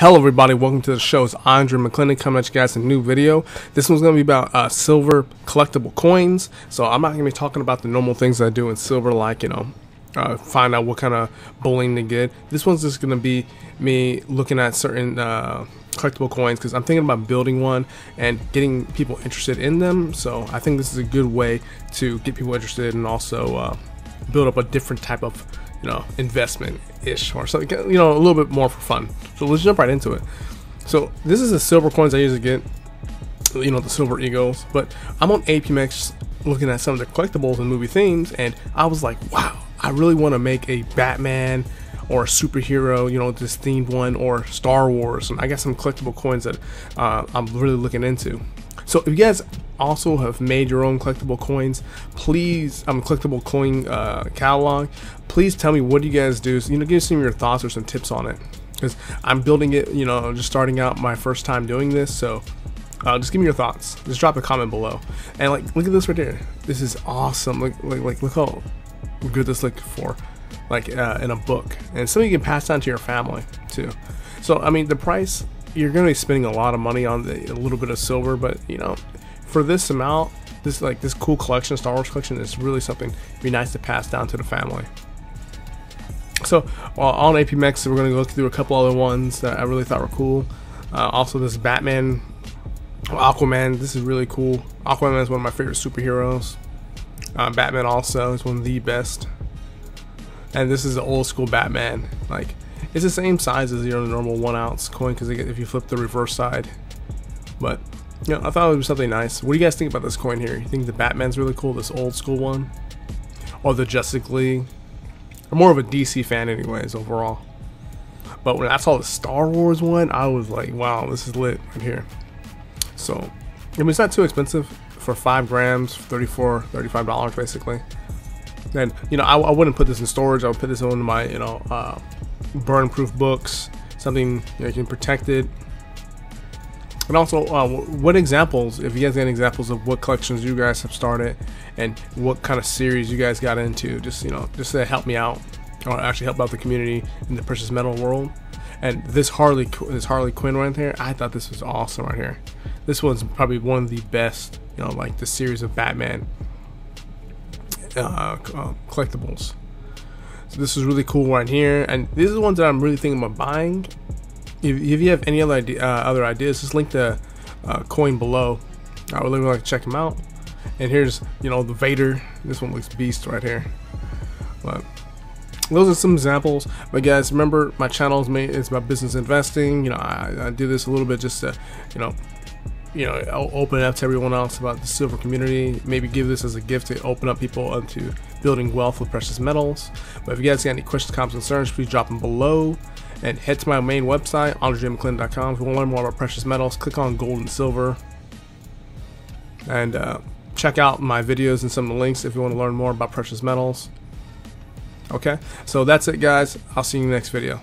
Hello everybody, welcome to the show. It's Andre McClendon coming at you guys in a new video. This one's going to be about silver collectible coins. So I'm not going to be talking about the normal things that I do in silver, like, you know, find out what kind of bullion to get. This one's just going to be me looking at certain collectible coins because I'm thinking about building one and getting people interested in them. So I think this is a good way to get people interested and also build up a different type of, you know, investment-ish or something, you know, a little bit more for fun. So let's jump right into it. So this is the silver coins I usually get, you know, the silver eagles, but I'm on APMEX looking at some of the collectibles and movie themes, and I was like, wow, I really want to make a Batman or a superhero, you know, this themed one, or Star Wars, and I got some collectible coins that I'm really looking into. So if you guys also have made your own collectible coins, please, collectible coin catalog, please tell me what you guys do. So, you know, give me some of your thoughts or some tips on it, because I'm building it, you know, just starting out, my first time doing this. So just give me your thoughts. Just drop a comment below. And like, look at this right here. This is awesome. Look how good this looks for, like, in a book, and something you can pass down to your family too. So I mean, the price, you're going to be spending a lot of money on a little bit of silver, but you know, for this amount, this cool collection, Star Wars collection, is really something it'd be nice to pass down to the family. So on APMEX, we're going to go through a couple other ones that I really thought were cool. Also, this Batman, Aquaman, this is really cool. Aquaman is one of my favorite superheroes. Batman also is one of the best. And this is the old school Batman, like, it's the same size as your normal 1 ounce coin, because if you flip the reverse side. But you know, I thought it was something nice. What do you guys think about this coin here? You think the Batman's really cool, this old school one, or the Jessica Lee? I'm more of a DC fan anyways overall, but when I saw the Star Wars one, I was like, wow, this is lit right here. So I mean, it's not too expensive for 5 grams, $35 basically. And you know, I wouldn't put this in storage. I would put this on my, you know, burn-proof books, something, you know, you can protect it. And also, what examples, if you guys got examples of what collections you guys have started and what kind of series you guys got into, just, you know, just to help me out, or actually help out the community in the precious metal world. And this Harley Quinn right there, I thought this was awesome right here. This one's probably one of the best, you know, like the series of Batman collectibles. So this is really cool right here, and these are the ones that I'm really thinking about buying. If you have any other idea, other ideas, just link the coin below. I would really like to check them out. And here's, you know, the Vader. This one looks beast right here. But those are some examples. But guys, remember, my channel is about business investing. You know, I do this a little bit just to, you know, open it up to everyone else about the silver community. Maybe give this as a gift to open up people into building wealth with precious metals. But if you guys got any questions, comments, concerns, please drop them below. And head to my main website, AndreJMcClendon.com. If you want to learn more about precious metals, click on gold and silver. And check out my videos and some of the links if you want to learn more about precious metals. Okay, so that's it guys. I'll see you in the next video.